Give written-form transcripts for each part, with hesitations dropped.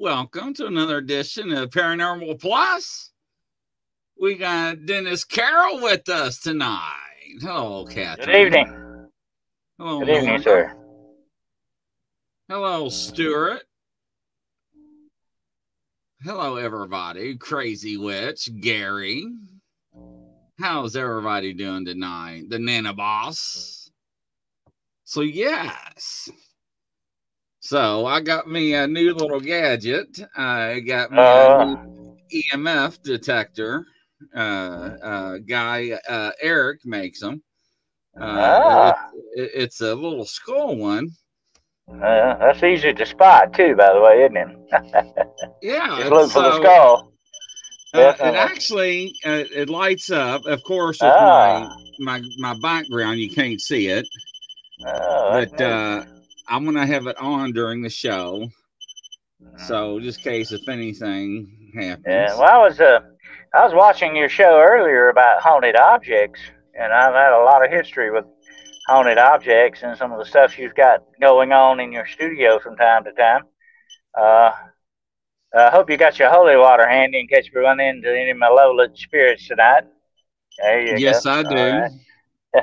Welcome to another edition of Paranormal Plus. We got Dennis Carroll with us tonight. Hello, Catherine. Good evening. Hello, good evening, sir. Hello, Stuart. Hello, everybody. Crazy Witch, Gary. How's everybody doing tonight? The Nana Boss. So, yes. So I got me a new little gadget. I got my EMF detector. Guy Eric makes them. It's a little skull one. That's easy to spot too, by the way, isn't it? Yeah. Just look for the skull. It actually it lights up. Of course, with my background, you can't see it. But I'm going to have it on during the show. So just in case if anything happens. Yeah, well, I was watching your show earlier about haunted objects, and I've had a lot of history with haunted objects and some of the stuff you've got going on in your studio from time to time. I hope you got your holy water handy in case we run into any malevolent spirits tonight. There you go. I do.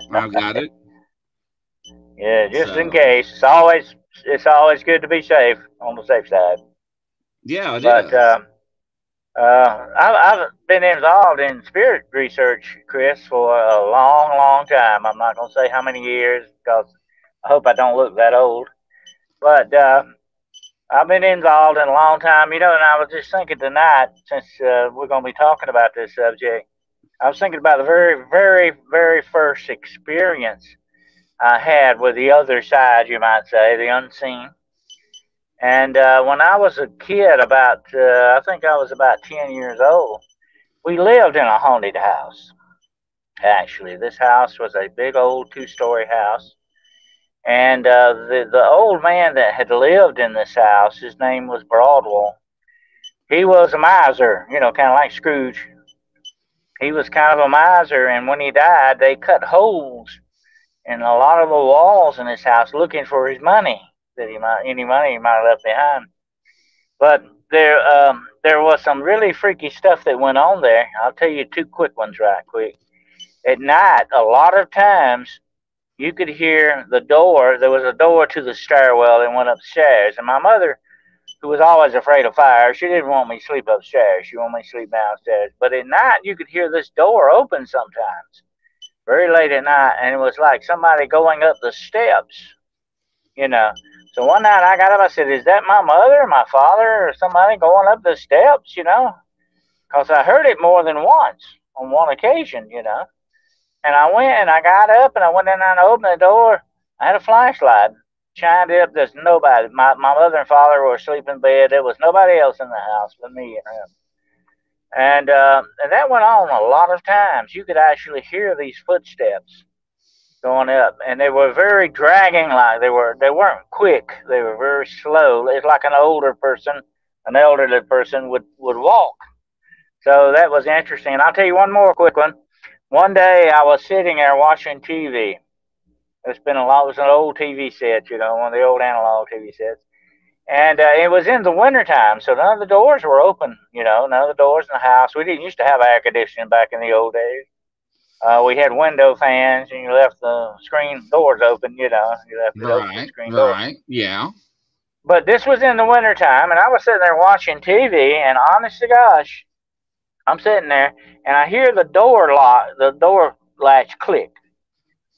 Right. I've got it. Yeah, just in case. It's always good to be safe, on the safe side. Yeah, but I've been involved in spirit research, Chris, for a long, long time. I'm not going to say how many years because I hope I don't look that old. But I've been involved in a long time, you know. And I was just thinking tonight, since we're going to be talking about this subject, I was thinking about the very, very, very first experience I had with the other side, you might say, the unseen. And when I was a kid, about I think I was about 10 years old, we lived in a haunted house. Actually, this house was a big old two-story house, and the old man that had lived in this house, his name was Broadwell. He was a miser, you know, kind of like Scrooge. He was kind of a miser, and when he died, they cut holes and a lot of the walls in his house looking for his money, that he might, any money he might have left behind. But there was some really freaky stuff that went on there. I'll tell you two quick ones right quick. At night, a lot of times, you could hear the door. There was a door to the stairwell that went upstairs. And my mother, who was always afraid of fire, she didn't want me to sleep upstairs. She wanted me to sleep downstairs. But at night, you could hear this door open sometimes, very late at night, and it was like somebody going up the steps, you know. So one night I got up, I said, is that my mother, my father, or somebody going up the steps, you know? Because I heard it more than once, on one occasion, you know. And I went, and I got up, and I went in and I opened the door. I had a flashlight, shined it up, there's nobody. My mother and father were asleep in bed. There was nobody else in the house but me and him. And that went on a lot of times. You could actually hear these footsteps going up, and they were very dragging. Like they weren't quick. They were very slow. It's like an older person, an elderly person would walk. So that was interesting. And I'll tell you one more quick one. One day I was sitting there watching TV. It's been a lot. It was an old TV set, you know, one of the old analog TV sets. And it was in the wintertime, so none of the doors were open, you know, none of the doors in the house. We didn't used to have air conditioning back in the old days. We had window fans, and you left the screen doors open, you know. You left the open screen doors. Right, yeah. But this was in the wintertime, and I was sitting there watching TV, and honest to gosh, I'm sitting there, and I hear the door latch click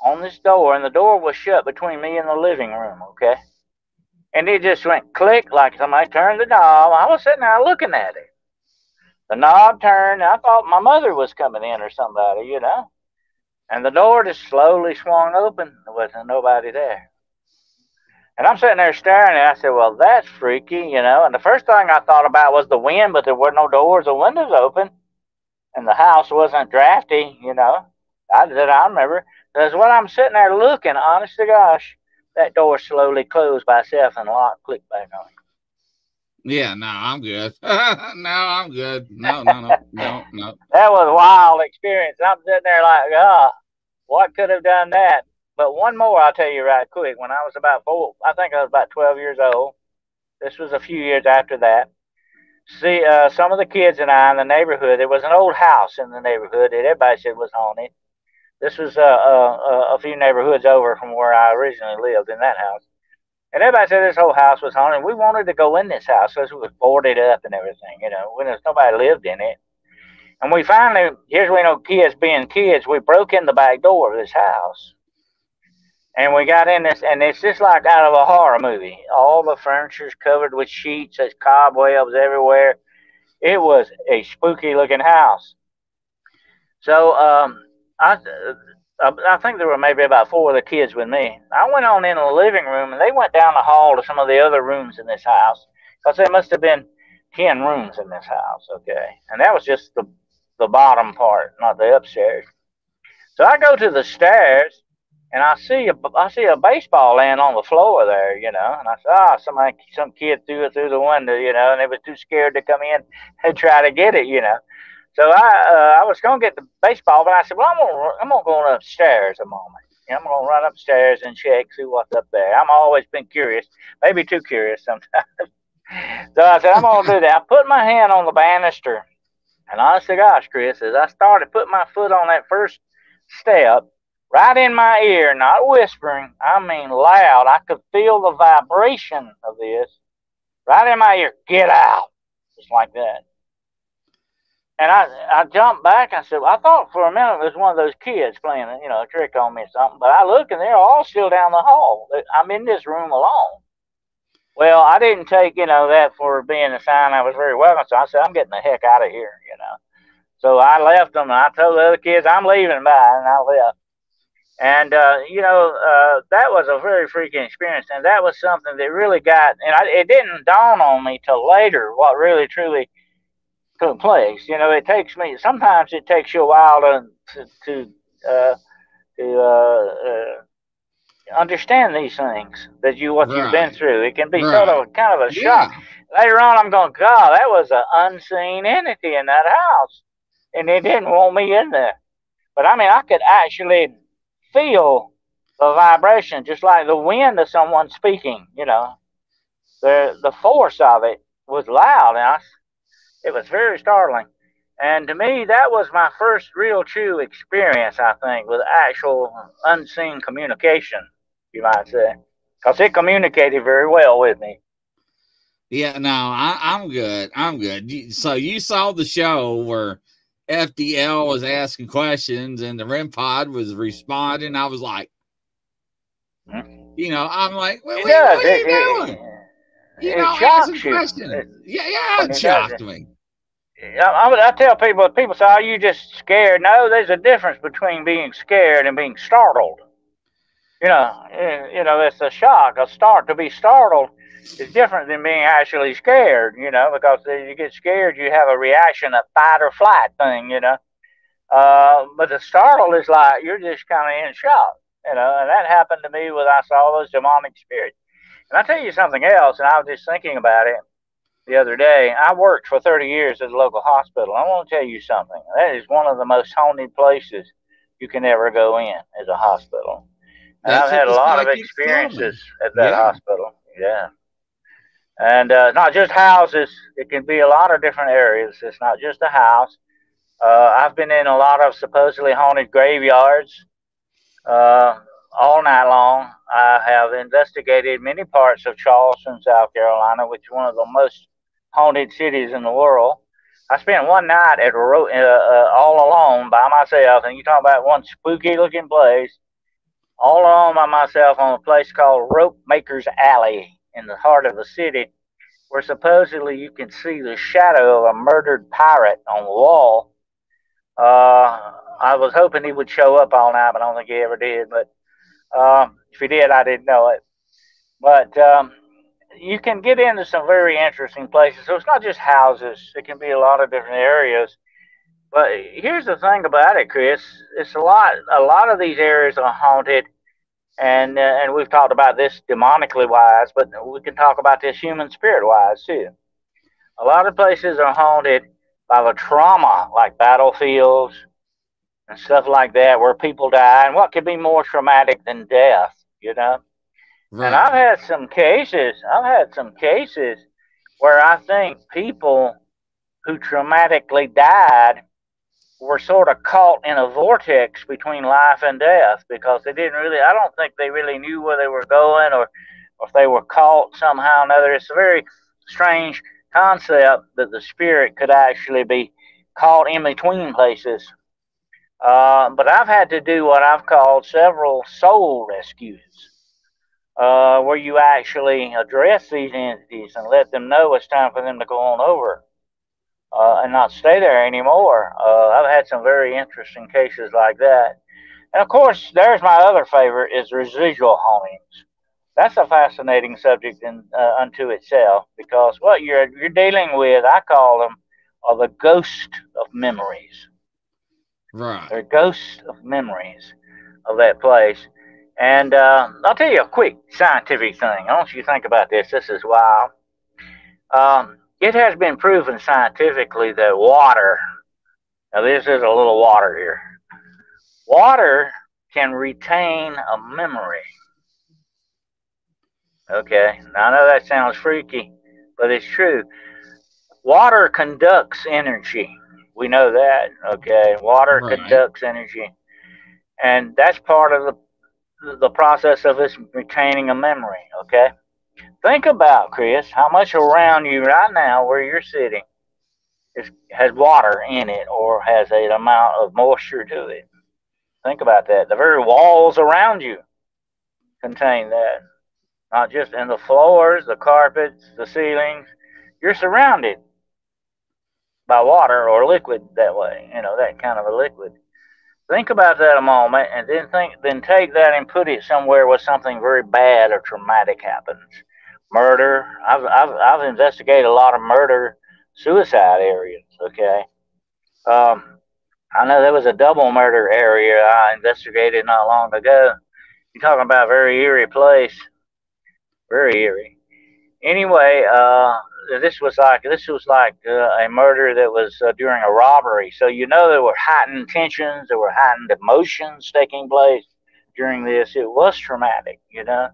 on this door, and the door was shut between me and the living room, okay? And it just went click, like somebody turned the knob. I was sitting there looking at it. The knob turned. I thought my mother was coming in or somebody, you know. And the door just slowly swung open. There wasn't nobody there. And I'm sitting there staring at it. I said, well, that's freaky, you know. And the first thing I thought about was the wind, but there were no doors or windows open. And the house wasn't drafty, you know, that I remember. Because when I'm sitting there looking, honest to gosh, that door slowly closed by itself and the lock clicked back on. Yeah, no, I'm good. No, I'm good. That was a wild experience. I'm sitting there like, oh, what could have done that? But one more I'll tell you right quick. When I was about four, I think I was about 12 years old. This was a few years after that. See, some of the kids and I in the neighborhood, there was an old house in the neighborhood that everybody said was haunted. This was a few neighborhoods over from where I originally lived in that house. And everybody said this whole house was haunted. We wanted to go in this house because it was boarded up and everything, you know, when nobody lived in it. And we finally, here's we know kids being kids, we broke in the back door of this house. And we got in this, and it's just like out of a horror movie. All the furniture's covered with sheets, there's cobwebs everywhere. It was a spooky-looking house. So I think there were maybe about 4 of the kids with me. I went on in the living room, and they went down the hall to some of the other rooms in this house, because there must have been 10 rooms in this house, okay? And that was just the bottom part, not the upstairs. So I go to the stairs, and I see a baseball land on the floor there, you know. And I said, ah, some kid threw it through the window, you know, and they were too scared to come in and try to get it, you know. So I was going to get the baseball, but I said, well, I'm gonna go upstairs a moment. You know, I'm going to run upstairs and check, see what's up there. I've always been curious, maybe too curious sometimes. So I said, I'm going to do that. I put my hand on the banister, and honestly, gosh, Chris, as I started putting my foot on that first step, right in my ear, not whispering, I mean loud. I could feel the vibration of this. Right in my ear, get out. Just like that. And I jumped back. I said, well, I thought for a minute it was one of those kids playing, you know, a trick on me or something. But I looked, and they're all still down the hall. I'm in this room alone. Well, I didn't take, you know, that for being a sign I was very welcome. So I said, I'm getting the heck out of here, you know. So I left them, and I told the other kids, I'm leaving, bye, and I left. And, you know, that was a very freaking experience. And that was something that really got, and it didn't dawn on me till later what really truly took place. You know, it takes me, sometimes it takes you a while to understand these things, that what you've been through. It can be sort of kind of a shock. Later on, I'm going, God, that was an unseen entity in that house. And they didn't want me in there. But, I mean, I could actually feel the vibration, just like the wind of someone speaking, you know. The force of it was loud, and it was very startling. And to me, that was my first real true experience, I think, with actual unseen communication, you might say, because it communicated very well with me. Yeah, no, I'm good. I'm good. So you saw the show where FDL was asking questions and the REM pod was responding. I was like, you know, I'm like, what are you doing? It shocked me. I tell people say, are you just scared? No, there's a difference between being scared and being startled. You know, it's a shock, a start. To be startled is different than being actually scared, you know, because if you get scared, you have a reaction, a fight or flight thing, you know. But the startle is like, you're just kind of in shock, you know, and that happened to me when I saw those demonic spirits. And I'll tell you something else, and I was just thinking about it the other day. I worked for 30 years at a local hospital. I want to tell you something. That is one of the most haunted places you can ever go in, is a hospital. And I've had a lot of experiences at that hospital. Yeah. And not just houses. It can be a lot of different areas. It's not just a house. I've been in a lot of supposedly haunted graveyards all night long. I have investigated many parts of Charleston, South Carolina, which is one of the most haunted cities in the world. I spent one night at a all alone by myself. And you talk about one spooky-looking place. All alone by myself on a place called Rope Maker's Alley in the heart of the city. where supposedly you can see the shadow of a murdered pirate on the wall. I was hoping he would show up all night, but I don't think he ever did. But if he did, I didn't know it. But you can get into some very interesting places. So it's not just houses. It can be a lot of different areas. But here's the thing about it, Chris. It's a lot of these areas are haunted. And we've talked about this demonically wise, but we can talk about this human spirit wise too. A lot of places are haunted by the trauma, like battlefields and stuff like that, where people die. And what could be more traumatic than death, you know? Right. And I've had some cases where I think people who traumatically died were sort of caught in a vortex between life and death, because they didn't really, I don't think they really knew where they were going, or if they were caught somehow or another. It's a very strange concept that the spirit could actually be caught in between places. But I've had to do what I've called several soul rescues, where you actually address these entities and let them know it's time for them to go on over. And not stay there anymore. I've had some very interesting cases like that. And of course, there's my other favorite, is residual hauntings. That's a fascinating subject unto itself, because what you're dealing with, I call them, are the ghosts of memories. Right. They're ghosts of memories of that place. And I'll tell you a quick scientific thing. I want you to think about this. This is wild. It has been proven scientifically that water, now this is a little water here, water can retain a memory. Okay, now I know that sounds freaky, but it's true. Water conducts energy. We know that, okay? Water right. conducts energy. And that's part of the process of us retaining a memory, okay? Think about, Chris, how much around you right now where you're sitting has water in it, or has an amount of moisture to it. Think about that. The very walls around you contain that. Not just in the floors, the carpets, the ceilings. You're surrounded by water or liquid that way, you know, that kind of a liquid. Think about that a moment, and then take that and put it somewhere where something very bad or traumatic happens. Murder. I've investigated a lot of murder, suicide areas. Okay, I know there was a double murder area I investigated not long ago. You're talking about a very eerie place, very eerie. Anyway, this was like a murder that was during a robbery. So you know there were heightened tensions, there were heightened emotions taking place during this. It was traumatic, you know.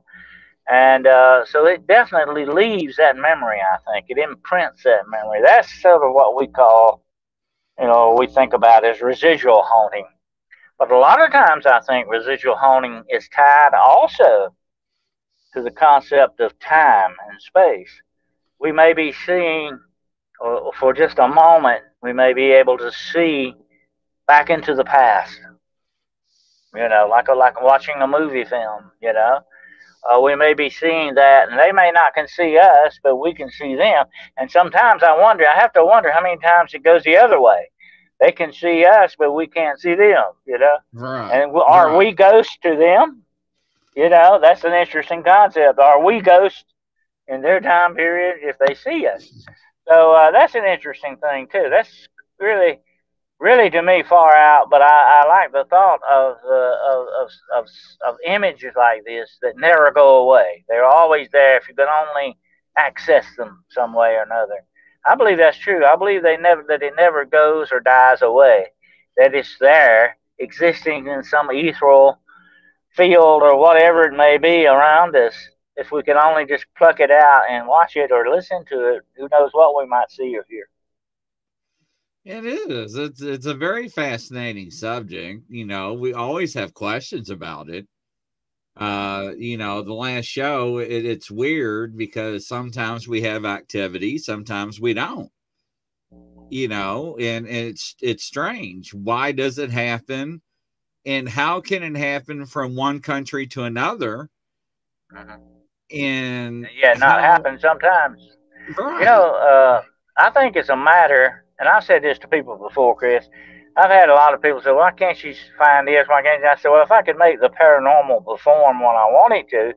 And so it definitely leaves that memory, I think. It imprints that memory. That's sort of what we call, you know, we think about as residual haunting. But a lot of times I think residual haunting is tied also to the concept of time and space. We may be seeing, for just a moment, we may be able to see back into the past. You know, like watching a movie film, you know. We may be seeing that, and they may not can see us, but we can see them. And sometimes I have to wonder how many times it goes the other way. They can see us, but we can't see them, you know. Right. And are we ghosts to them? You know, that's an interesting concept. Are we ghosts in their time period if they see us? So that's an interesting thing, too. That's really... really, to me, far out, but I like the thought of images like this that never go away. They're always there if you can only access them some way or another. I believe that's true. I believe that it never goes or dies away. That it's there, existing in some ethereal field or whatever it may be around us. If we can only just pluck it out and watch it or listen to it, who knows what we might see or hear. It is. It's a very fascinating subject. You know, we always have questions about it. You know, the last show, it's weird because sometimes we have activity, sometimes we don't. You know, and it's strange. Why does it happen? And how can it happen from one country to another? Mm-hmm. And yeah, not happen sometimes. Right. You know, I think it's a matter, and I've said this to people before, Chris. I've had a lot of people say, why can't you find this? Why can't you? I said, well, if I could make the paranormal perform when I wanted to,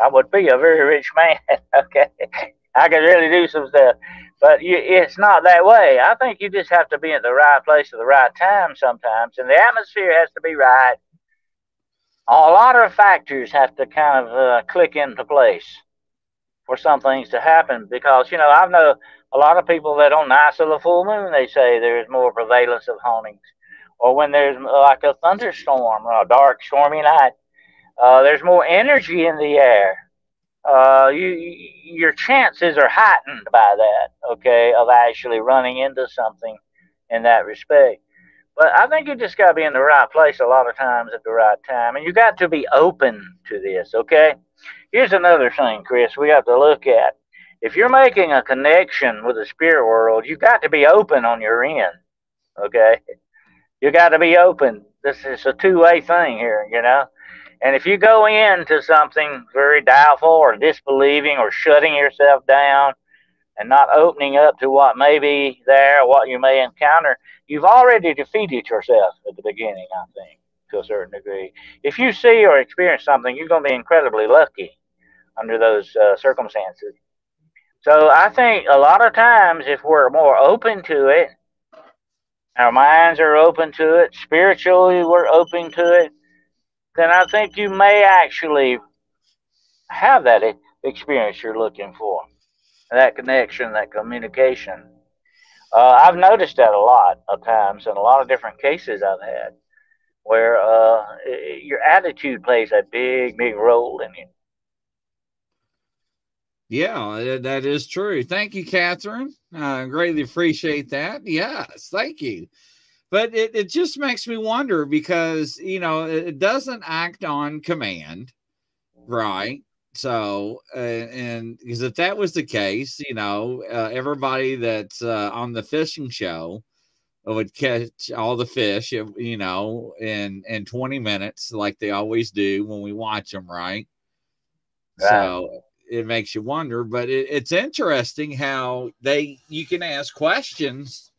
I would be a very rich man. Okay. I could really do some stuff. But it's not that way. I think you just have to be at the right place at the right time sometimes. And the atmosphere has to be right. A lot of factors have to kind of click into place for some things to happen. Because, you know, I know a lot of people that on nights of the full moon, they say there's more prevalence of hauntings. Or when there's like a thunderstorm or a dark, stormy night, there's more energy in the air. Your chances are heightened by that, okay, of actually running into something in that respect. But I think you just got to be in the right place a lot of times at the right time, and you got to be open to this, okay? Here's another thing, Chris, we have to look at. If you're making a connection with the spirit world, you got to be open on your end, okay? You got to be open. This is a two-way thing here, you know? And if you go into something very doubtful or disbelieving or shutting yourself down and not opening up to what may be there, what you may encounter, you've already defeated yourself at the beginning, I think, to a certain degree. If you see or experience something, you're going to be incredibly lucky under those circumstances. So I think a lot of times if we're more open to it, our minds are open to it, spiritually we're open to it, then I think you may actually have that experience you're looking for, that connection, that communication. I've noticed that a lot of times in a lot of different cases I've had where your attitude plays a big, big role in it. Yeah, that is true. Thank you, Catherine. I greatly appreciate that. Yes, thank you. But it just makes me wonder because, you know, it doesn't act on command, right? So, and because if that was the case, you know, everybody that's on the fishing show would catch all the fish, you know, in 20 minutes like they always do when we watch them, right? Wow. So it makes you wonder. But it's interesting how you can ask questions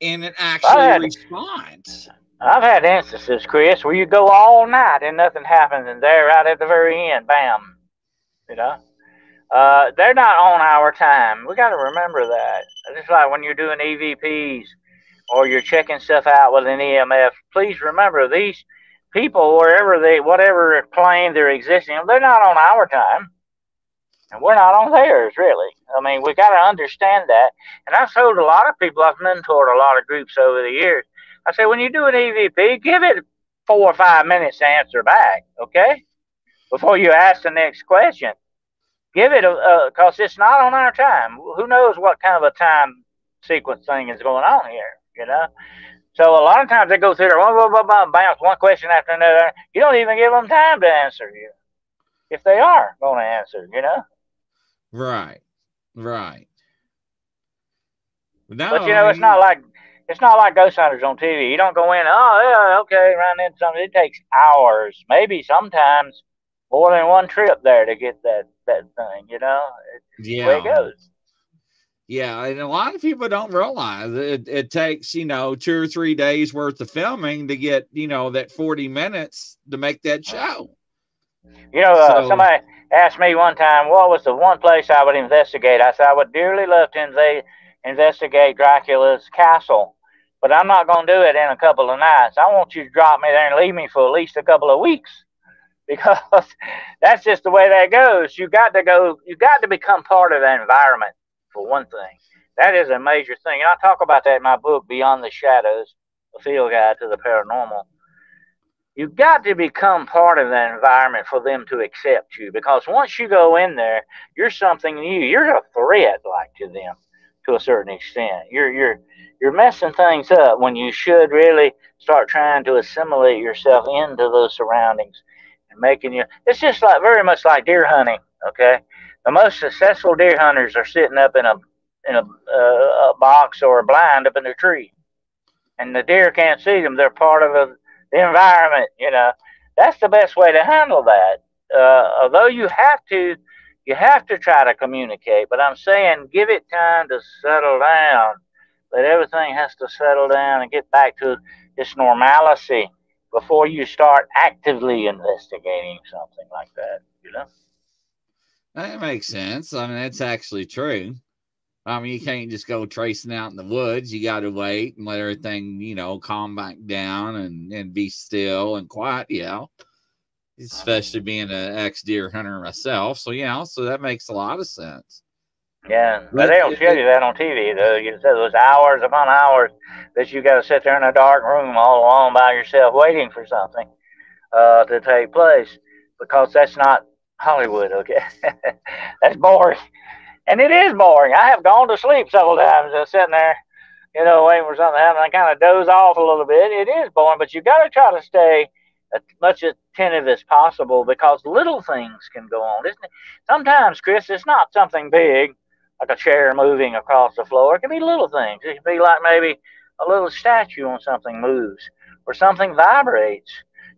and it actually responds. I've had instances, Chris, where you go all night and nothing happens, and they're right at the very end, bam. You know, they're not on our time. We got to remember that. It's like when you're doing EVPs or you're checking stuff out with an EMF. Please remember these people, whatever plane they're existing on, they're not on our time. And we're not on theirs, really. I mean, we got to understand that. And I've told a lot of people, I've mentored a lot of groups over the years. I say, when you do an EVP, give it 4 or 5 minutes to answer back, okay? Before you ask the next question. Give it, because it's not on our time. Who knows what kind of a time sequence thing is going on here, you know? So a lot of times they go through there, blah, blah, blah, blah, bounce one question after another. You don't even give them time to answer you, if they are going to answer, you know? Right, right. No, but you know, it's not like ghost hunters on TV. You don't go in, oh yeah, okay, run into something. It takes hours, maybe sometimes more than one trip there to get that thing. You know, it's the way it goes. Yeah, and a lot of people don't realize it takes, you know, 2 or 3 days worth of filming to get, you know, that 40 minutes to make that show. You know, somebody asked me one time, what was the one place I would investigate? I said, I would dearly love to investigate Dracula's castle, but I'm not going to do it in a couple of nights. I want you to drop me there and leave me for at least a couple of weeks, because that's just the way that goes. You got to become part of the environment, for one thing. That is a major thing. And I talk about that in my book, Beyond the Shadows, A Field Guide to the Paranormal. You've got to become part of that environment for them to accept you, because once you go in there, you're something new. You're a threat, like, to them, to a certain extent. You're messing things up when you should really start trying to assimilate yourself into those surroundings and making you. It's just like very much like deer hunting. Okay, the most successful deer hunters are sitting up in a box or a blind up in a tree, and the deer can't see them. They're part of the environment, you know. That's the best way to handle that. Although you have to You have to try to communicate, but I'm saying give it time to settle down. But everything has to settle down and get back to its normalcy before you start actively investigating something like that, you know? That makes sense. I mean, that's actually true. I mean, you can't just go tracing out in the woods. You got to wait and let everything, you know, calm back down and be still and quiet. Yeah. Especially being an ex-deer hunter myself. So, yeah, so that makes a lot of sense. Yeah, but they don't show you that on TV, though. You said those hours upon hours that you got to sit there in a dark room all alone by yourself waiting for something to take place, because that's not Hollywood, okay? That's boring. And it is boring. I have gone to sleep several times just sitting there, you know, waiting for something to happen. I kind of doze off a little bit. It is boring, but you got to try to stay as much attentive as possible, because little things can go on, isn't it? Sometimes, Chris, it's not something big, like a chair moving across the floor. It can be little things. It can be like maybe a little statue on something moves or something vibrates.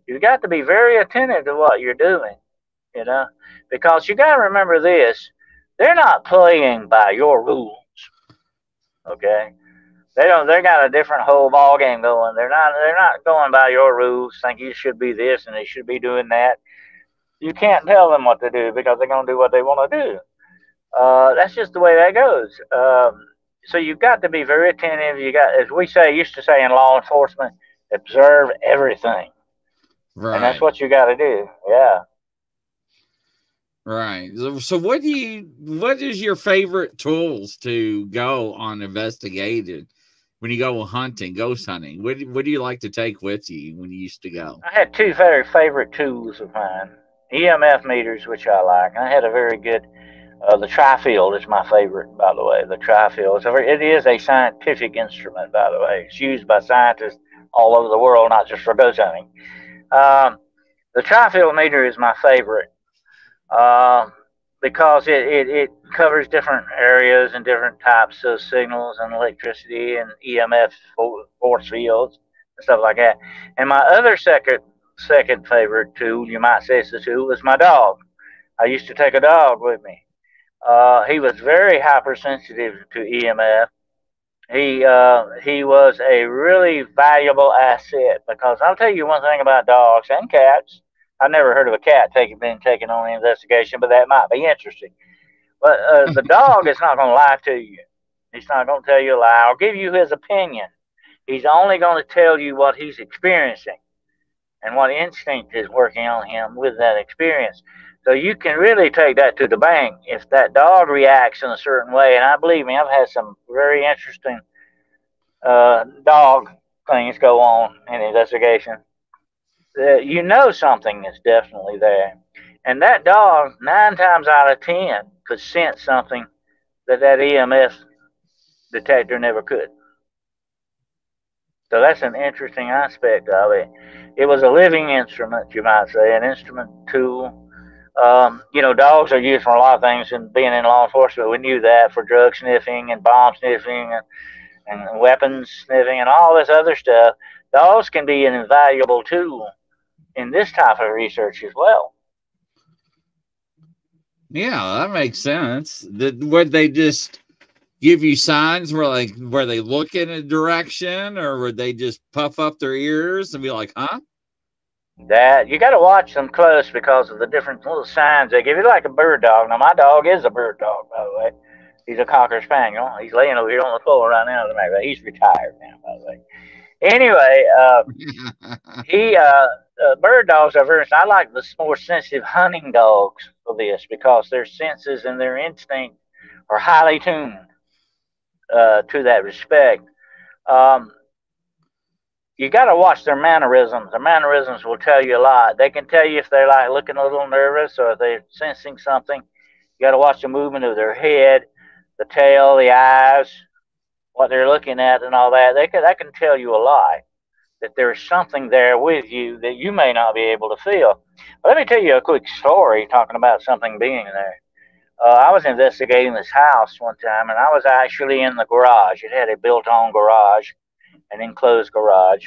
You've got to be very attentive to what you're doing, you know, because you got to remember this. They're not playing by your rules, okay? They don't. They got a different whole ball game going. They're not going by your rules, think you should be this and they should be doing that. You can't tell them what to do, because they're going to do what they want to do. That's just the way that goes. So you've got to be very attentive. You got, as we say, used to say in law enforcement, observe everything. Right. And that's what you got to do. Yeah. Right. So what is your favorite tools to go on investigating when you go hunting, ghost hunting? What do you like to take with you when you used to go? I had two very favorite tools of mine. EMF meters, which I like. I had a very good the trifield is my favorite, by the way. The trifield. It is a scientific instrument, by the way. It's used by scientists all over the world, not just for ghost hunting. The trifield meter is my favorite because it covers different areas and different types of signals and electricity and EMF force fields and stuff like that. And my other second favorite tool, you might say it's a tool, was my dog. I used to take a dog with me. He was very hypersensitive to EMF. He was a really valuable asset, because I'll tell you one thing about dogs and cats. I've never heard of a cat being taken on an investigation, but that might be interesting. But the dog is not going to lie to you. He's not going to tell you a lie or give you his opinion. He's only going to tell you what he's experiencing and what instinct is working on him with that experience. So you can really take that to the bank. If that dog reacts in a certain way, and I believe me, I've had some very interesting dog things go on in the investigation. You know something is definitely there. And that dog, 9 times out of 10, could sense something that EMF detector never could. So that's an interesting aspect of it. It was a living instrument, you might say, an instrument tool. You know, dogs are used for a lot of things, and being in law enforcement, we knew that, for drug sniffing and bomb sniffing and weapons sniffing and all this other stuff. Dogs can be an invaluable tool in this type of research as well. Yeah, that makes sense. Would they just give you signs where they look in a direction, or would they just puff up their ears and be like, huh? That you got to watch them close because of the different little signs they give you, like a bird dog. Now, my dog is a bird dog, by the way. He's a cocker spaniel. He's laying over here on the floor right now. He's retired now, by the way. Anyway, bird dogs are very. I like the more sensitive hunting dogs for this, because their senses and their instinct are highly tuned to that respect. You got to watch their mannerisms. Their mannerisms will tell you a lot. They can tell you if they're like looking a little nervous or if they're sensing something. You got to watch the movement of their head, the tail, the eyes, what they're looking at, and all that. That can tell you a lot that there is something there with you that you may not be able to feel. But let me tell you a quick story talking about something being there. I was investigating this house one time, and I was actually in the garage. It had a built-on garage. An enclosed garage.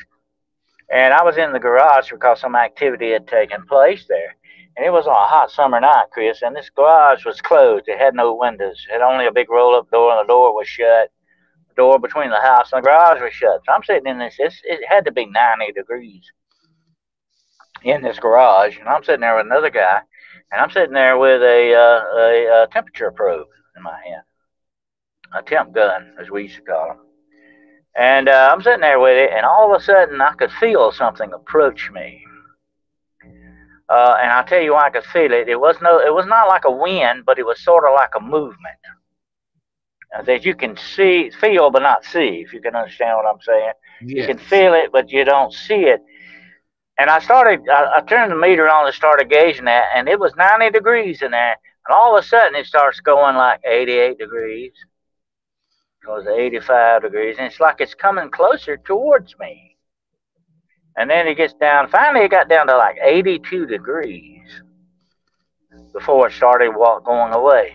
And I was in the garage because some activity had taken place there. And it was on a hot summer night, Chris, and this garage was closed. It had no windows. It had only a big roll-up door, and the door was shut. The door between the house and the garage was shut. So I'm sitting in this. It had to be 90 degrees in this garage, and I'm sitting there with another guy, and I'm sitting there with a temperature probe in my hand, a temp gun, as we used to call them. And I'm sitting there with it, and all of a sudden, I could feel something approach me. And I'll tell you why I could feel it. It was not like a wind, but it was sort of like a movement that you can see, feel, but not see, if you can understand what I'm saying. Yes. You can feel it, but you don't see it. And I turned the meter on and started gauging that, and it was 90 degrees in there. And all of a sudden, it starts going like 88 degrees. It was 85 degrees, and it's like it's coming closer towards me. And then it gets down, finally it got down to like 82 degrees before it started going away.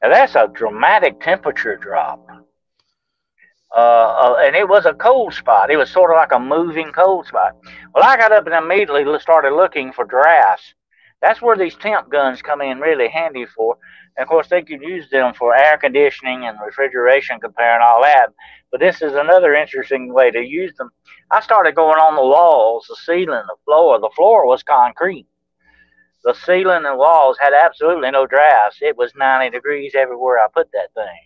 Now that's a dramatic temperature drop. And it was a cold spot. It was sort of like a moving cold spot. Well, I got up and immediately started looking for drafts. That's where these temp guns come in really handy for. And of course, they could use them for air conditioning and refrigeration compare and all that. But this is another interesting way to use them. I started going on the walls, the ceiling, the floor. The floor was concrete. The ceiling and walls had absolutely no drafts. It was 90 degrees everywhere I put that thing.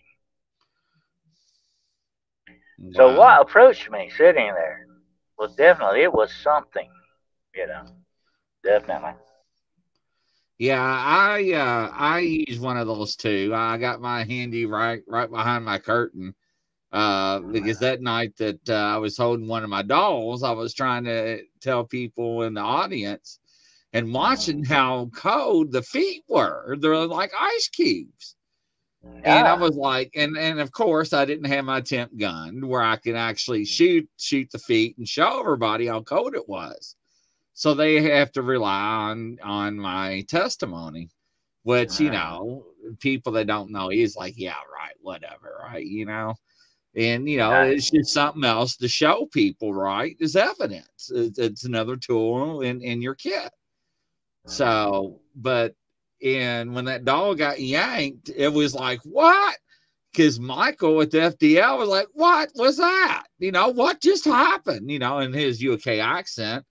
Wow. So what approached me sitting there was definitely, it was something, you know, definitely. Yeah, I use one of those too. I got my handy right behind my curtain because that night that I was holding one of my dolls, I was trying to tell people in the audience and watching how cold the feet were. They're like ice cubes. Yeah. And I was like, and of course I didn't have my temp gun where I could actually shoot the feet and show everybody how cold it was. So they have to rely on my testimony, which, you know, people that don't know is like, yeah, right, whatever, right, you know. And, you know, it's just something else to show people, right, is evidence. It's another tool in your kit. So, but, and when that dog got yanked, it was like, what? Because Michael at the FDL was like, what was that? You know, what just happened? You know, in his UK accent.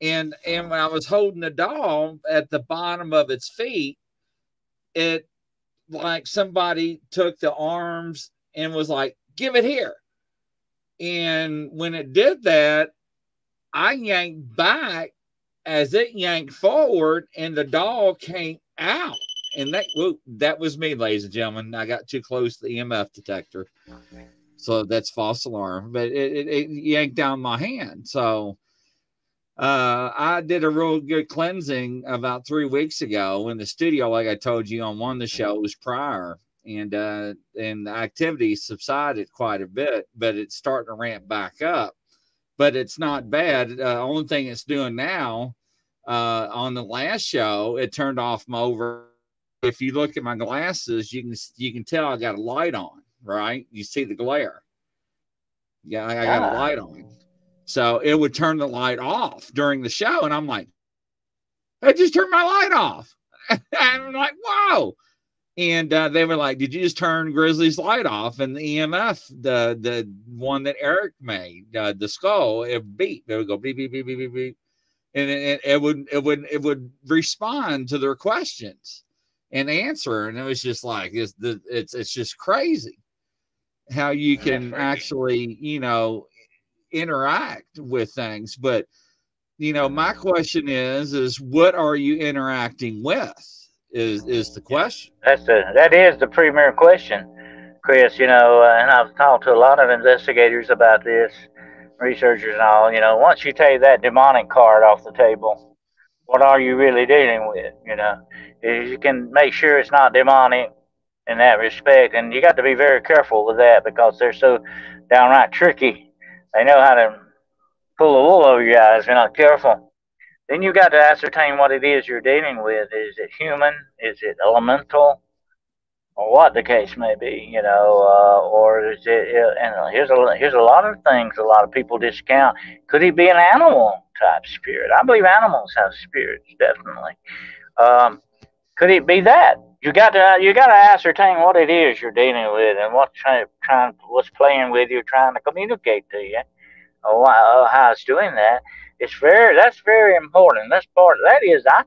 And when I was holding the doll at the bottom of its feet, it like somebody took the arms and was like, give it here. And when it did that, I yanked back as it yanked forward and the doll came out. And that was me, ladies and gentlemen. I got too close to the EMF detector. So that's false alarm. But it yanked down my hand. So I did a real good cleansing about 3 weeks ago in the studio, like I told you on one of the shows prior, and the activity subsided quite a bit, but it's starting to ramp back up, but it's not bad. Only thing it's doing now, on the last show, it turned off my over. If you look at my glasses, you can tell I got a light on, right? You see the glare. Yeah. I got a light on. So it would turn the light off during the show. And I'm like, I just turned my light off. And I'm like, whoa. And they were like, did you just turn Grizzly's light off? And the EMF, the one that Eric made, the skull, it beep. It would go beep, beep, beep, beep, beep, beep. And it would respond to their questions and answer. And it was just like, it's just crazy how you can actually, you know, interact with things. But you know, my question is what are you interacting with is the question. That is the premier question, Chris, you know, and I've talked to a lot of investigators about this, researchers and all. You know, once you take that demonic card off the table, what are you really dealing with? You know, if you can make sure it's not demonic in that respect, and you got to be very careful with that because they're so downright tricky. They know how to pull the wool over your eyes if you're not careful. Then you got to ascertain what it is you're dealing with. Is it human? Is it elemental? Or what the case may be, you know, or is it, and here's a lot of things a lot of people discount. Could he be an animal type spirit. I believe animals have spirits, definitely. Could it be that? You got to ascertain what it is you're dealing with and what's playing with you, trying to communicate to you, or how it's doing that. That's very important. I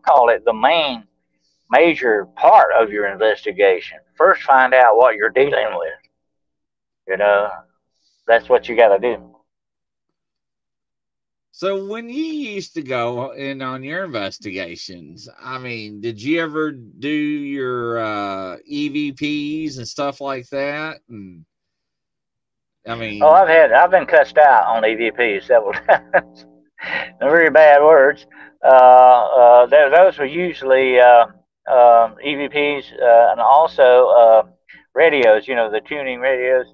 call it the major part of your investigation. First, find out what you're dealing with. You know, that's what you got to do. So when you used to go in on your investigations, I mean, did you ever do your EVPs and stuff like that? And I mean, oh, I've been cussed out on EVPs several times. Very bad words. Those were usually EVPs and also radios. You know, the tuning radios,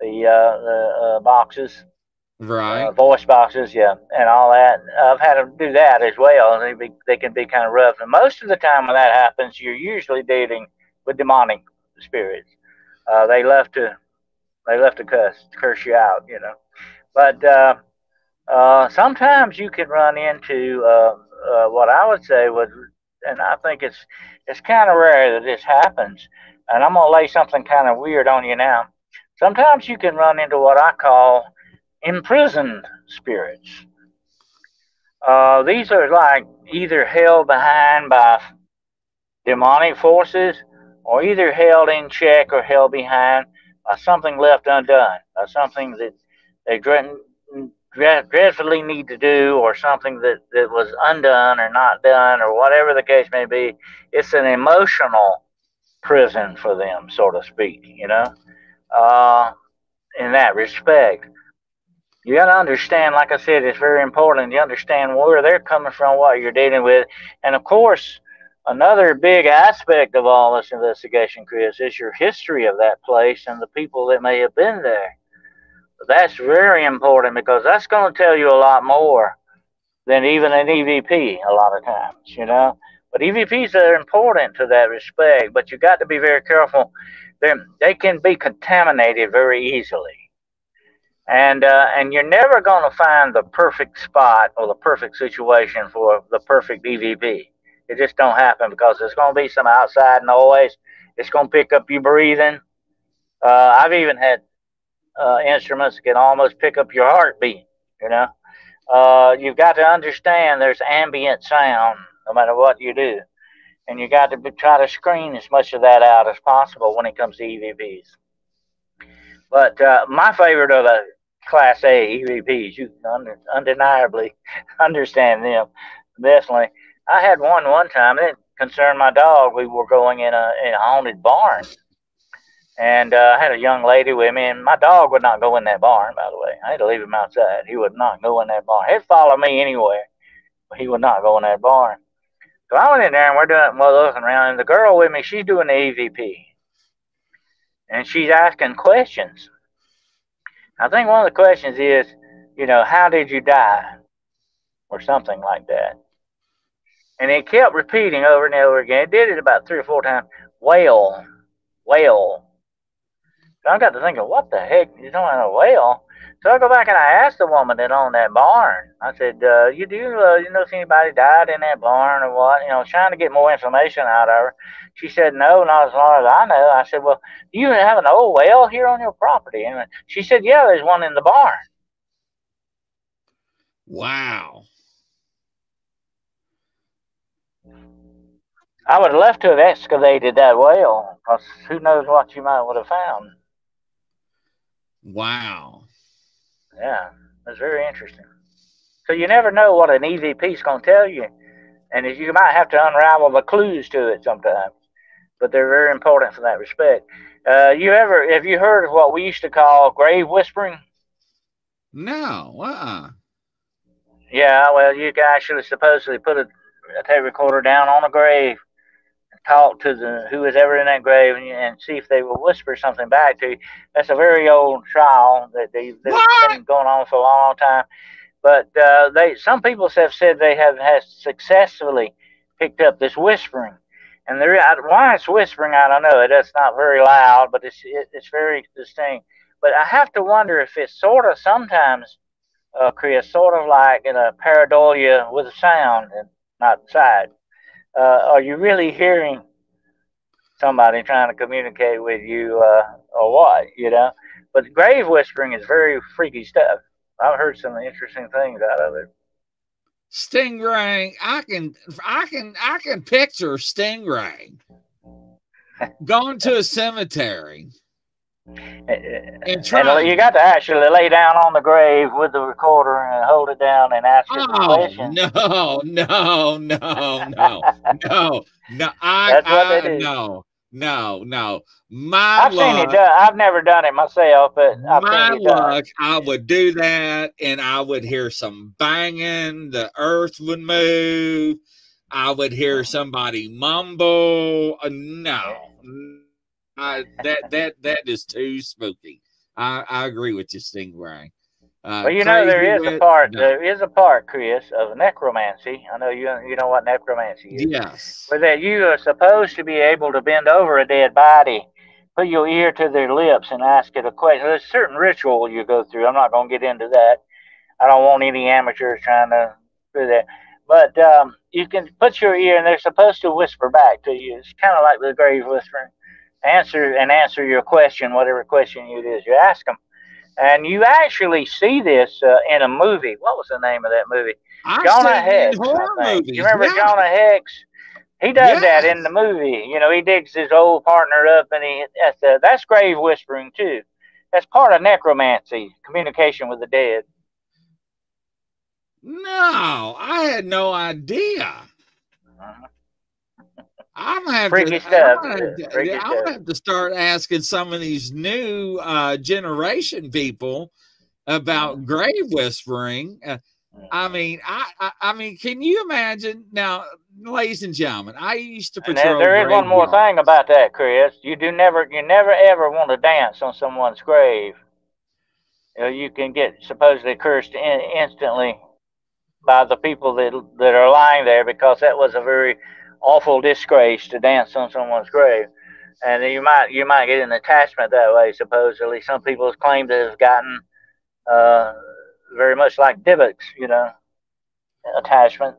the boxes. Right. Voice boxes, yeah, and all that. I've had them do that as well. They can be kind of rough. And most of the time when that happens, you're usually dealing with demonic spirits. They love to curse you out, you know. But sometimes you can run into what I would say was, and I think it's kind of rare that this happens. And I'm gonna lay something kind of weird on you now. Sometimes you can run into what I call imprisoned spirits. These are like either held behind by demonic forces, or either held in check or held behind by something left undone, by something that they dreadfully need to do, or something that was undone or not done, or whatever the case may be. It's an emotional prison for them, so to speak, you know, in that respect. You got to understand, like I said, it's very important. You understand where they're coming from, what you're dealing with. And, of course, another big aspect of all this investigation, Chris, is your history of that place and the people that may have been there. That's very important, because that's going to tell you a lot more than even an EVP a lot of times, you know. But EVPs are important to that respect, but you got to be very careful. They can be contaminated very easily. And you're never going to find the perfect spot or the perfect situation for the perfect EVP. It just don't happen, because there's going to be some outside noise. It's going to pick up you breathing. I've even had instruments that can almost pick up your heartbeat, you know. You've got to understand there's ambient sound no matter what you do. And you got to try to screen as much of that out as possible when it comes to EVPs. But my favorite of the Class A EVPs, you can undeniably understand them, definitely. I had one time, and it concerned my dog. We were going in a haunted barn, and I had a young lady with me, and my dog would not go in that barn, by the way. I had to leave him outside. He would not go in that barn. He'd follow me anywhere, but he would not go in that barn. So I went in there, and we're looking around, and the girl with me, she's doing the EVP. And she's asking questions. I think one of the questions is, you know, how did you die? Or something like that. And it kept repeating over and over again. It did it about 3 or 4 times. Whale. Whale. So I got to thinking, what the heck? You don't have a whale. So I go back and I asked the woman that owned that barn. I said, you know if anybody died in that barn or what? You know, trying to get more information out of her. She said, no, not as long as I know. I said, well, do you have an old well here on your property? And she said, yeah, there's one in the barn. Wow. I would have loved to have excavated that well, because who knows what you might would have found. Wow. Yeah, that's very interesting. So you never know what an EVP is going to tell you, and you might have to unravel the clues to it sometimes. But they're very important for that respect. Have you heard of what we used to call grave whispering? No. Yeah, well, you guys should have supposedly put a tape recorder down on a grave, talk to who is ever in that grave, and see if they will whisper something back to you. That's a very old trial that's been going on for a long time. But some people have said they have successfully picked up this whispering. And why it's whispering, I don't know. It's not very loud, but it's very distinct. But I have to wonder if it's sort of sometimes creates sort of like in a pareidolia with a sound and not the side. Are you really hearing somebody trying to communicate with you or what, you know? But grave whispering is very freaky stuff. I've heard some interesting things out of it. Stingray, I can picture stingray going to a cemetery. And you got to actually lay down on the grave with the recorder and hold it down and ask for permission. No. No. I've never done it myself, but I would do that, and I would hear some banging. The earth would move. I would hear somebody mumble. That is too spooky. I agree with you, stingray. Well, you know there is a part, Chris, of necromancy. I know you know what necromancy is. Yes. Where that you are supposed to be able to bend over a dead body, put your ear to their lips, and ask it a question. There's a certain ritual you go through. I'm not going to get into that. I don't want any amateurs trying to do that. But you can put your ear, and they're supposed to whisper back to you. It's kind of like the grave whispering. Answer your question, whatever question it is you ask them. And you actually see this in a movie. What was the name of that movie? Jonah Hex. You remember Jonah Hex? He does that in the movie. You know, he digs his old partner up, and that's grave whispering too. That's part of necromancy, communication with the dead. No, I had no idea. I'm gonna have to start asking some of these new generation people about grave whispering. I mean, can you imagine now, ladies and gentlemen? I used to patrol. There is one more thing about that, Chris. You never ever want to dance on someone's grave. You know, you can get supposedly cursed instantly by the people that are lying there, because that was a very awful disgrace to dance on someone's grave, and you might get an attachment that way. Supposedly, some people have claimed to have gotten very much like Dybbuk's, you know, attachment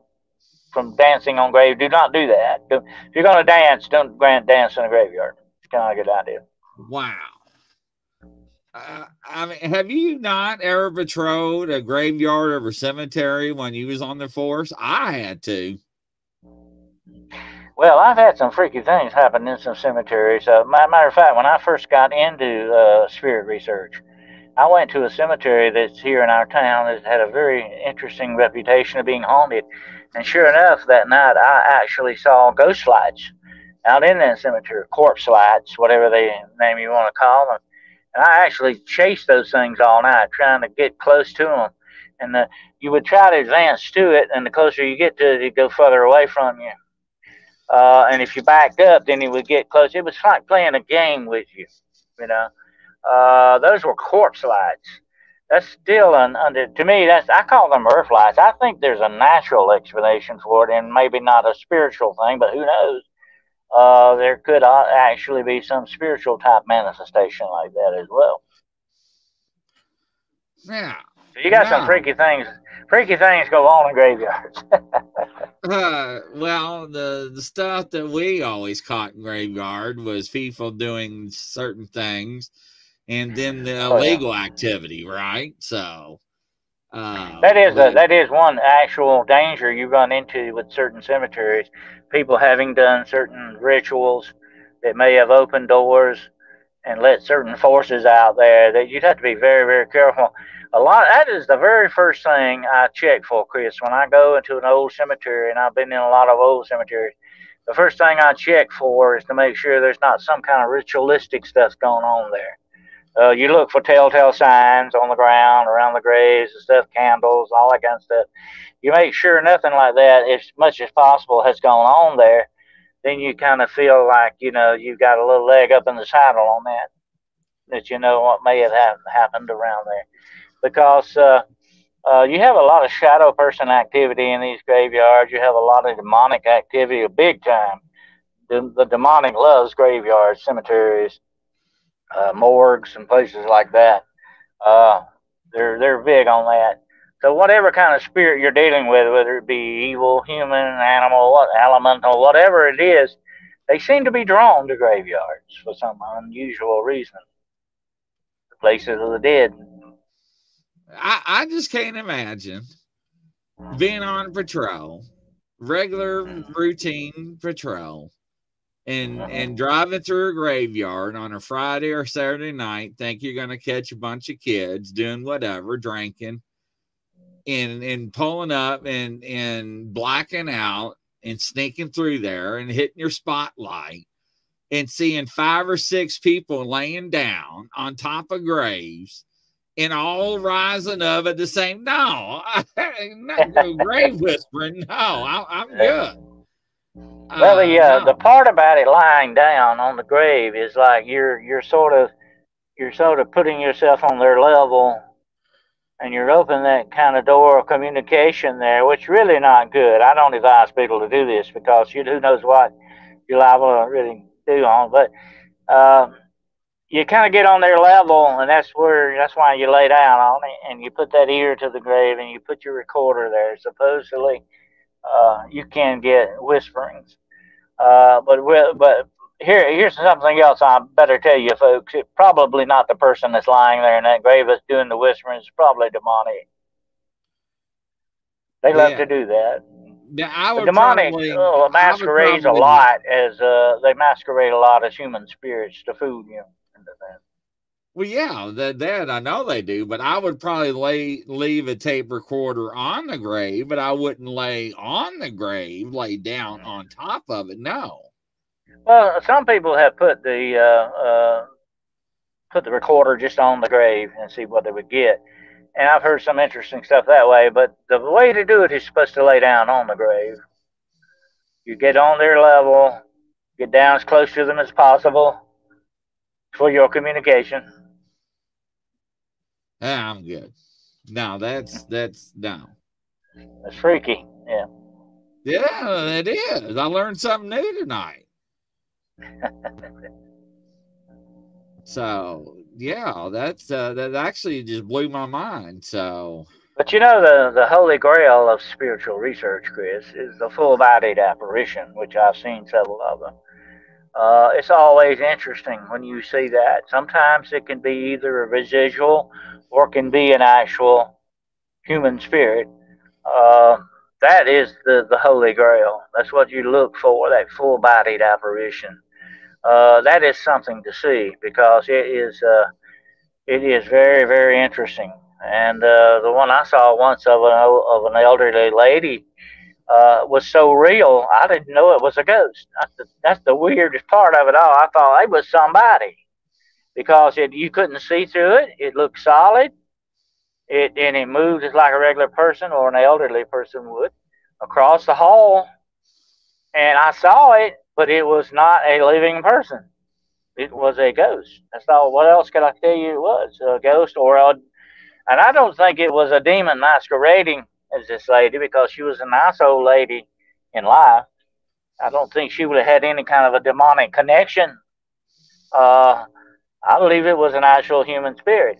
from dancing on grave. Do not do that. If you're going to dance, don't dance in a graveyard. It's kind of a good idea. Wow. I mean, have you not ever patrolled a graveyard or a cemetery when you was on the force? I had to. Well, I've had some freaky things happen in some cemeteries. Matter of fact, when I first got into spirit research, I went to a cemetery that's here in our town that had a very interesting reputation of being haunted. And sure enough, that night I actually saw ghost lights out in that cemetery, corpse lights, whatever the name you want to call them. And I actually chased those things all night, trying to get close to them. And you would try to advance to it, and the closer you get to it, it'd go further away from you. And if you backed up, then it would get close. It was like playing a game with you, you know. Those were corpse lights. That's still to me. I call them earth lights. I think there's a natural explanation for it, and maybe not a spiritual thing, but who knows? There could actually be some spiritual type manifestation like that as well. Yeah. So you got some freaky things. Freaky things go on in graveyards. Well, the stuff that we always caught in graveyard was people doing certain things, and then the illegal activity, right? So that is one actual danger you run into with certain cemeteries. People having done certain rituals that may have opened doors and let certain forces out there, that you'd have to be very, very careful. That is the very first thing I check for, Chris. When I go into an old cemetery, and I've been in a lot of old cemeteries, the first thing I check for is to make sure there's not some kind of ritualistic stuff going on there. You look for telltale signs on the ground, around the graves and stuff, candles, all that kind of stuff. You make sure nothing like that, as much as possible, has gone on there. Then you kind of feel like, you know, you've got a little leg up in the saddle on that you know what may have happened around there. Because you have a lot of shadow person activity in these graveyards. You have a lot of demonic activity, big time. The demonic loves graveyards, cemeteries, morgues, and places like that. They're big on that. So whatever kind of spirit you're dealing with, whether it be evil, human, animal, elemental, whatever it is, they seem to be drawn to graveyards for some unusual reason. The places of the dead. I just can't imagine being on patrol, regular routine patrol, and driving through a graveyard on a Friday or Saturday night, think you're going to catch a bunch of kids doing whatever, drinking, and pulling up and blacking out and sneaking through there and hitting your spotlight and seeing 5 or 6 people laying down on top of graves and all rising up at the same. No, I'm not no grave whispering. No, I'm good. Well, the part about it lying down on the grave is like you're sort of putting yourself on their level, and you're opening that kind of door of communication there, which really not good. I don't advise people to do this because you, who knows what you're liable to really do on. But you kind of get on their level, and that's why you lay down on it, and you put that ear to the grave, and you put your recorder there, supposedly. You can get whisperings, but here's something else I better tell you, folks. It's probably not the person that's lying there in that grave that's doing the whispering. It's probably demonic. They love to do that. Yeah, masquerades a lot as they masquerade a lot as human spirits to fool you into that. Well, yeah, that I know they do, but I would probably leave a tape recorder on the grave, but I wouldn't lay on the grave, lay down on top of it. No. Well, some people have put the recorder just on the grave and see what they would get, and I've heard some interesting stuff that way. But the way to do it is supposed to lay down on the grave. You get on their level, get down as close to them as possible for your communication. I'm good. No, that's no. That's freaky. Yeah. Yeah, it is. I learned something new tonight. So yeah, that actually just blew my mind. So. But you know, the holy grail of spiritual research, Chris, is the full-bodied apparition, which I've seen several of them. It's always interesting when you see that. Sometimes it can be either a residual or it can be an actual human spirit. That is the holy grail. That's what you look for, that full-bodied apparition. That is something to see because it is very, very interesting. And the one I saw once of an elderly lady was so real, I didn't know it was a ghost. That's the weirdest part of it all. I thought it was somebody because you couldn't see through it. It looked solid. And it moved just like a regular person or an elderly person would across the hall. And I saw it, but it was not a living person. It was a ghost. I thought, what else could I tell you it was? A ghost and I don't think it was a demon masquerading as this lady, because she was a nice old lady in life. I don't think she would have had any kind of a demonic connection. I believe it was an actual human spirit,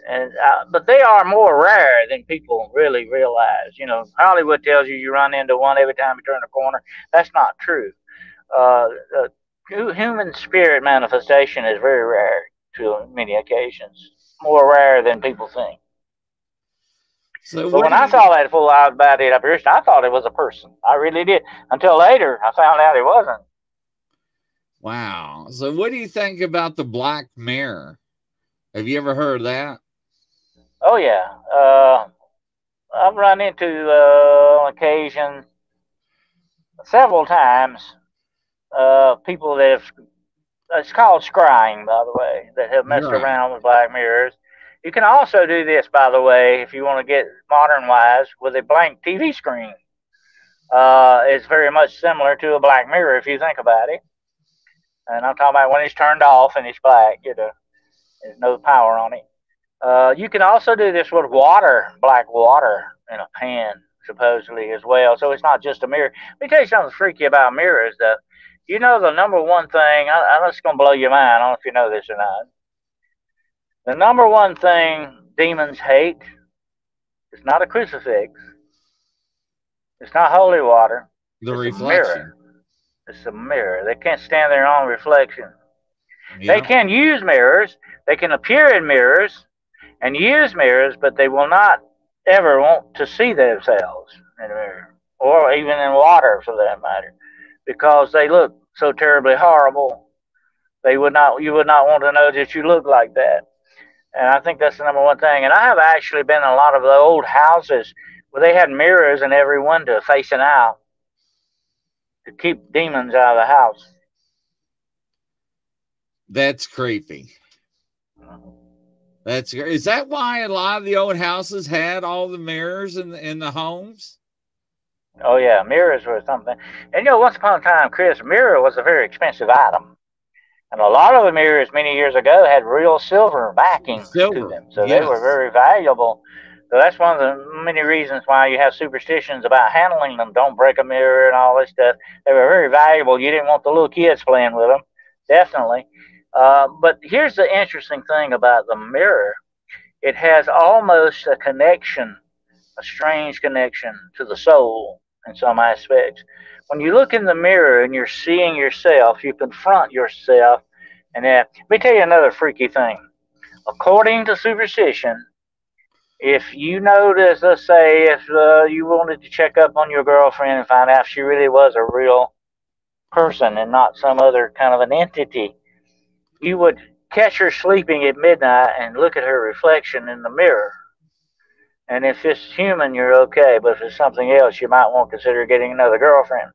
but they are more rare than people really realize. You know, Hollywood tells you run into one every time you turn a corner. That's not true. Human spirit manifestation is very rare to many occasions, more rare than people think. So when I saw that full-eyed body apparition, I thought it was a person. I really did. Until later, I found out it wasn't. Wow. So what do you think about the Black Mirror? Have you ever heard of that? Oh, yeah. I've run into on occasion several times people that have, it's called scrying, by the way, that have messed around with Black Mirrors. You can also do this, by the way, if you want to get modern-wise, with a blank TV screen. It's very much similar to a Black Mirror, if you think about it. And I'm talking about when it's turned off and it's black, you know, there's no power on it. You can also do this with water, black water in a pan, supposedly, as well. So it's not just a mirror. Let me tell you something freaky about mirrors, though. You know, the number one thing, I'm just going to blow your mind. I don't know if you know this or not. The number one thing demons hate It's not a crucifix. It's not holy water. The reflection. It's a mirror. They can't stand their own reflection. Yeah. They can use mirrors. They can appear in mirrors and use mirrors, but they will not ever want to see themselves in a mirror or even in water, for that matter, because they look so terribly horrible. They would not. You would not want to know that you look like that. And I think that's the number one thing. And I have actually been in a lot of the old houses where they had mirrors in every window facing out to keep demons out of the house. That's creepy. That's, is that why a lot of the old houses had all the mirrors in the homes? Oh, yeah. Mirrors were something. And, you know, once upon a time, Chris, a mirror was a very expensive item. And a lot of the mirrors many years ago had real silver backing to them. So yes, they were very valuable. So that's one of the many reasons why you have superstitions about handling them. Don't break a mirror and all this stuff. They were very valuable. You didn't want the little kids playing with them, definitely. But here's the interesting thing about the mirror. It has almost a connection, a strange connection to the soul in some aspects. When you look in the mirror and you're seeing yourself, you confront yourself. And then, let me tell you another freaky thing. According to superstition, if you notice, let's say, if you wanted to check up on your girlfriend and find out if she really was a real person and not some other kind of an entity, you would catch her sleeping at midnight and look at her reflection in the mirror. And if it's human, you're okay. But if it's something else, you might want to consider getting another girlfriend.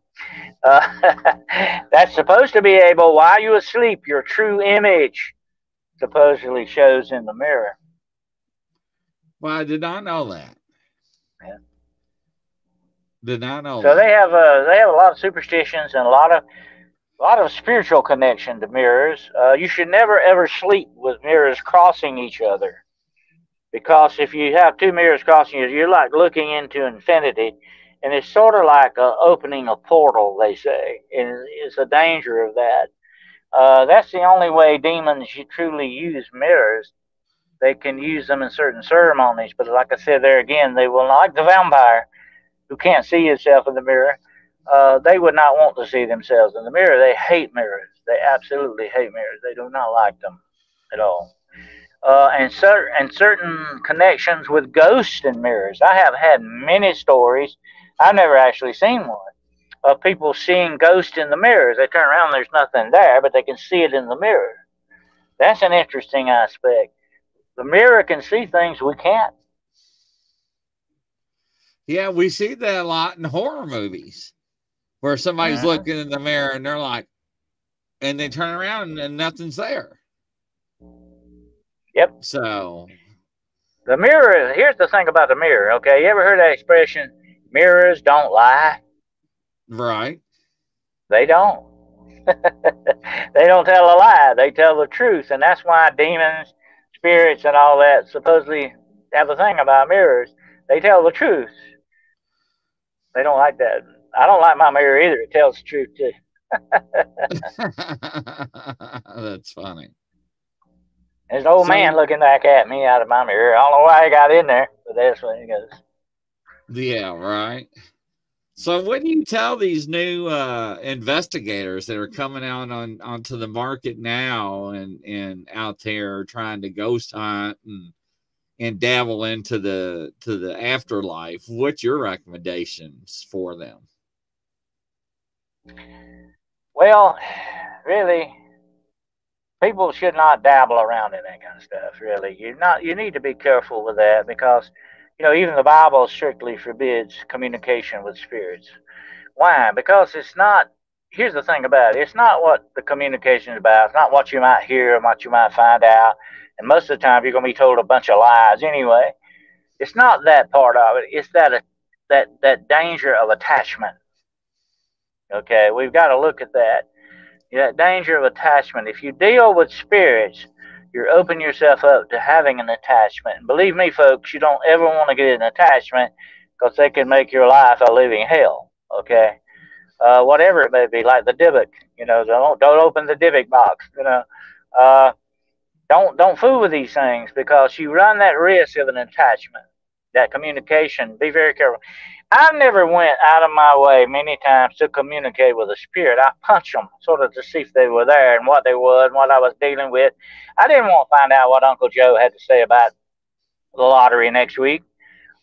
That's supposed to be able, while you're asleep, your true image supposedly shows in the mirror. Well, I did not know that. Yeah. Did not know that. So they have a lot of superstitions and a lot of spiritual connection to mirrors. You should never, ever sleep with mirrors crossing each other. Because if you have two mirrors crossing you, you're like looking into infinity. And it's sort of like opening a portal, they say. And it's a danger of that. That's the only way demons truly use mirrors. They can use them in certain ceremonies. But like I said there again, they will not, like the vampire who can't see himself in the mirror. They would not want to see themselves in the mirror. They hate mirrors. They absolutely hate mirrors. They do not like them at all. And certain connections with ghosts and mirrors. I have had many stories. I've never actually seen one of people seeing ghosts in the mirrors. They turn around, there's nothing there, but they can see it in the mirror. That's an interesting aspect. The mirror can see things we can't. Yeah, we see that a lot in horror movies, where somebody's looking in the mirror and they're like, and they turn around and nothing's there. Yep. So the mirror, here's the thing about the mirror, okay? You ever heard that expression, mirrors don't lie? Right. They don't. They don't tell a lie. They tell the truth. And that's why demons, spirits, and all that supposedly have a thing about mirrors. They tell the truth. They don't like that. I don't like my mirror either. It tells the truth, too. That's funny. There's an old man looking back at me out of my mirror. I don't know why he got in there, but that's what he goes. Yeah, right. So what do you tell these new investigators that are coming out onto the market now and out there trying to ghost hunt and dabble into the afterlife? What's your recommendations for them? Well, really, people should not dabble around in that kind of stuff, really. You need to be careful with that because, you know, even the Bible strictly forbids communication with spirits. Why? Because it's not, here's the thing about it, it's not what the communication is about. It's not what you might hear and what you might find out. And most of the time, you're going to be told a bunch of lies anyway. It's not that part of it. It's that danger of attachment. Okay, we've got to look at that. That danger of attachment. If you deal with spirits, you're opening yourself up to having an attachment. And believe me, folks, you don't ever want to get an attachment because they can make your life a living hell. Okay, whatever it may be, like the Dybbuk. You know, don't open the Dybbuk box. You know. Don't fool with these things because you run that risk of an attachment. that communication, be very careful. I never went out of my way many times to communicate with a spirit. I punched them sort of to see if they were there and what they were and what I was dealing with. I didn't want to find out what Uncle Joe had to say about the lottery next week.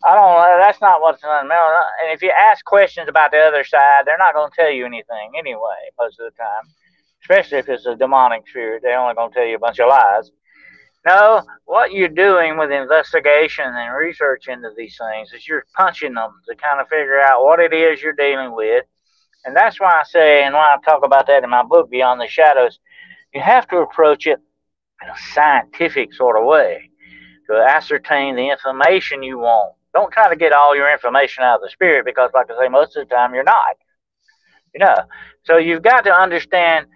I don't. That's not what's in the mail. And if you ask questions about the other side, they're not going to tell you anything anyway most of the time, especially if it's a demonic spirit. They're only going to tell you a bunch of lies. No, what you're doing with investigation and research into these things is you're punching them to kind of figure out what it is you're dealing with. And that's why I say, and why I talk about that in my book, Beyond the Shadows, you have to approach it in a scientific sort of way to ascertain the information you want. Don't try to get all your information out of the spirit because, like I say, most of the time you're not. You know, so you've got to understand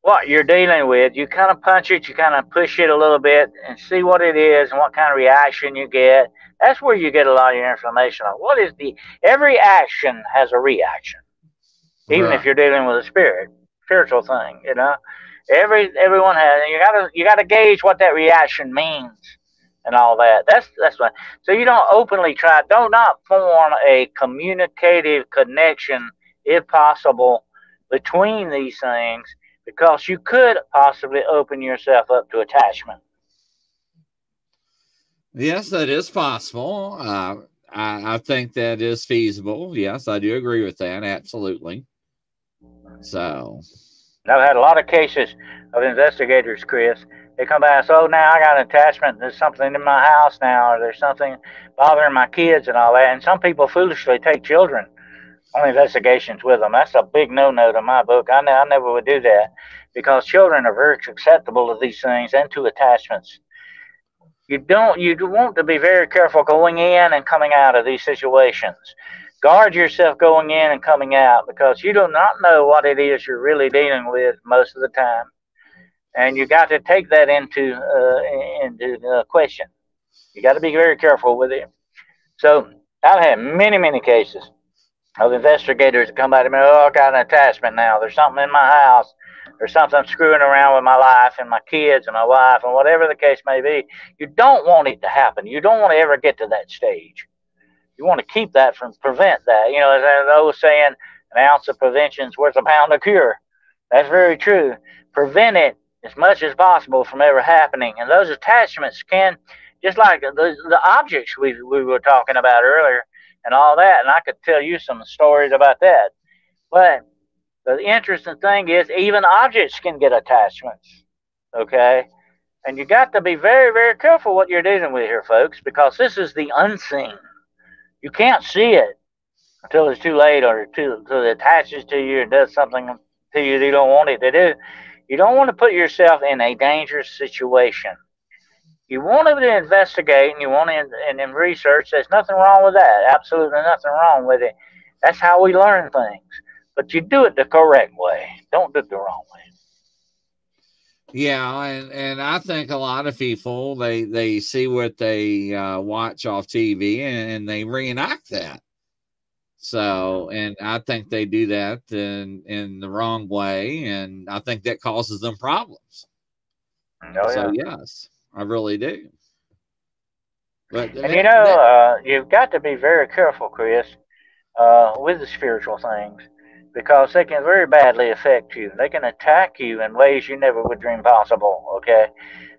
what you're dealing with. You kind of punch it, you kind of push it a little bit and see what it is and what kind of reaction you get. That's where you get a lot of your information on. What is the, every action has a reaction, even if you're dealing with a spirit, spiritual thing, you know. Everyone has, and you gotta gauge what that reaction means and all that. That's what. So you don't openly try, do not form a communicative connection, if possible, between these things, because you could possibly open yourself up to attachment. Yes, that is possible. I think that is feasible. Yes, I do agree with that, absolutely. So, I've had a lot of cases of investigators, Chris. They come by and say, oh, now I got an attachment. There's something in my house now, or there's something bothering my kids and all that. And some people foolishly take children on investigations with them. That's a big no-no to my book. I never would do that, because children are very susceptible to these things and to attachments. You want to be very careful going in and coming out of these situations. Guard yourself going in and coming out, because you do not know what it is you're really dealing with most of the time. And you got to take that into question. You got to be very careful with it. So I've had many, many cases of investigators that come by to me, oh, I got an attachment now. There's something in my house. There's something screwing around with my life and my kids and my wife and whatever the case may be. You don't want it to happen. You don't want to ever get to that stage. You want to keep that from, prevent that. You know, as I was saying, an ounce of prevention is worth a pound of cure. That's very true. Prevent it as much as possible from ever happening. And those attachments can, just like the objects we were talking about earlier and all that, and I could tell you some stories about that. But the interesting thing is, even objects can get attachments, okay? And you got to be very, very careful what you're dealing with here, folks, because this is the unseen. You can't see it until it's too late, or until it attaches to you and does something to you that you don't want it to do. You don't want to put yourself in a dangerous situation. You want to investigate, and you want to and research. There's nothing wrong with that. Absolutely nothing wrong with it. That's how we learn things. But you do it the correct way. Don't do it the wrong way. Yeah, and I think a lot of people, they see what they watch off TV, and they reenact that. So, and I think they do that in the wrong way, and I think that causes them problems. Oh, yeah. So, yes, I really do. But and you know, you've got to be very careful, Chris, with the spiritual things, because they can very badly affect you. They can attack you in ways you never would dream possible, okay?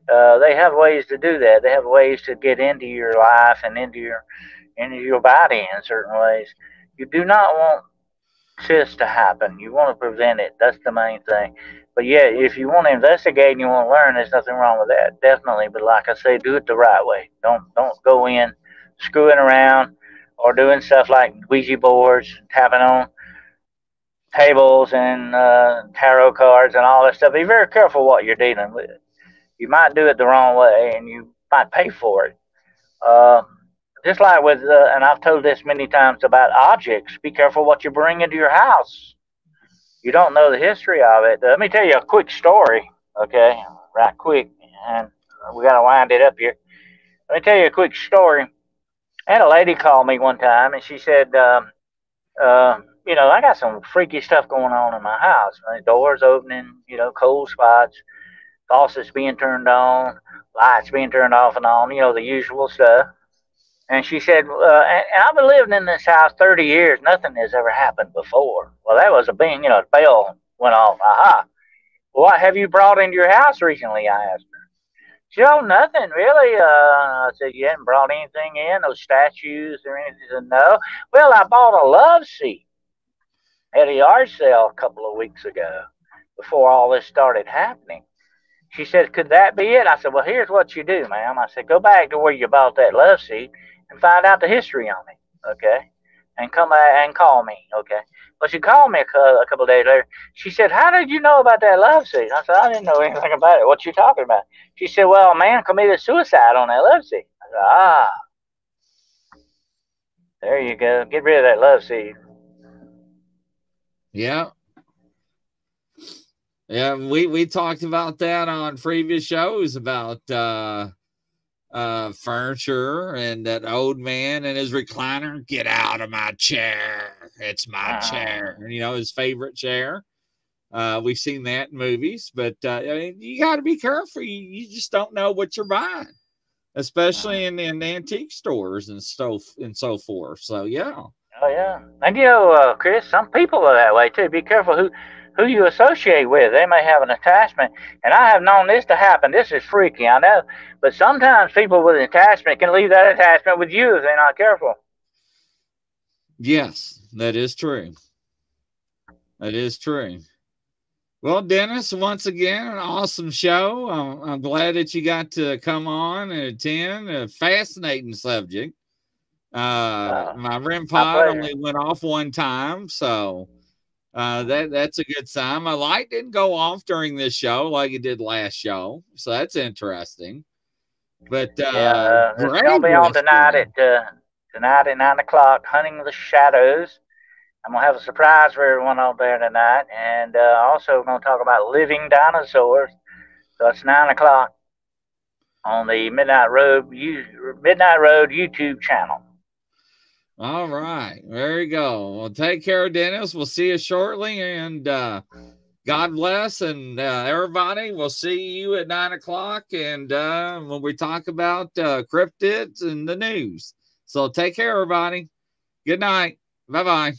They have ways to do that. They have ways to get into your life and into your body in certain ways. You do not want this to happen. You want to prevent it. That's the main thing. But yeah, if you want to investigate and you want to learn, there's nothing wrong with that, definitely. But like I say, do it the right way. Don't go in screwing around or doing stuff like Ouija boards, tapping on tables and tarot cards and all that stuff. Be very careful what you're dealing with. You might do it the wrong way, and you might pay for it. Just like with, and I've told this many times about objects, be careful what you bring into your house. You don't know the history of it. Let me tell you a quick story, okay, right quick, and we got to wind it up here. Let me tell you a quick story. I had a lady call me one time, and she said, you know, I got some freaky stuff going on in my house. My doors opening, you know, cold spots, faucets being turned on, lights being turned off and on, you know, the usual stuff. And she said, and I've been living in this house 30 years. Nothing has ever happened before. Well, that was a bing, you know, the bell went off. Aha. What have you brought into your house recently? I asked her. She said, oh, nothing really. I said, you hadn't brought anything in, no statues or anything? She said, no. Well, I bought a love seat at a yard sale a couple of weeks ago before all this started happening. She said, could that be it? I said, well, here's what you do, ma'am. I said, go back to where you bought that love seat and find out the history on it, okay? And come and call me, okay? Well, she called me a couple of days later. She said, how did you know about that love seat? I said, I didn't know anything about it. What you talking about? She said, well, a man committed suicide on that love seat. I said, ah, there you go. Get rid of that love seat. Yeah. Yeah, we talked about that on previous shows about furniture and that old man and his recliner. Get out of my chair. It's my chair. You know, his favorite chair. We've seen that in movies. But, I mean, you got to be careful. You just don't know what you're buying, especially in antique stores and stuff and so forth. So, yeah. Oh, yeah. And, you know, Chris, some people are that way, too. Be careful who you associate with. They may have an attachment, and I have known this to happen. This is freaky, I know, but sometimes people with an attachment can leave that attachment with you if they're not careful. Yes, that is true. That is true. Well, Dennis, once again, an awesome show. I'm glad that you got to come on and attend. A fascinating subject. My REM pod only went off one time, so... that's a good sign. My light didn't go off during this show like it did last show, so that's interesting. But yeah, it's gonna be on tonight at tonight at 9 o'clock. Hunting the Shadows. I'm gonna have a surprise for everyone out there tonight, and also gonna talk about living dinosaurs. So it's 9 o'clock on the Midnight Road YouTube channel. All right. There you go. Well, take care, Dennis. We'll see you shortly, and God bless, and everybody, we'll see you at 9 o'clock, and when we talk about cryptids and the news. So take care, everybody. Good night. Bye-bye.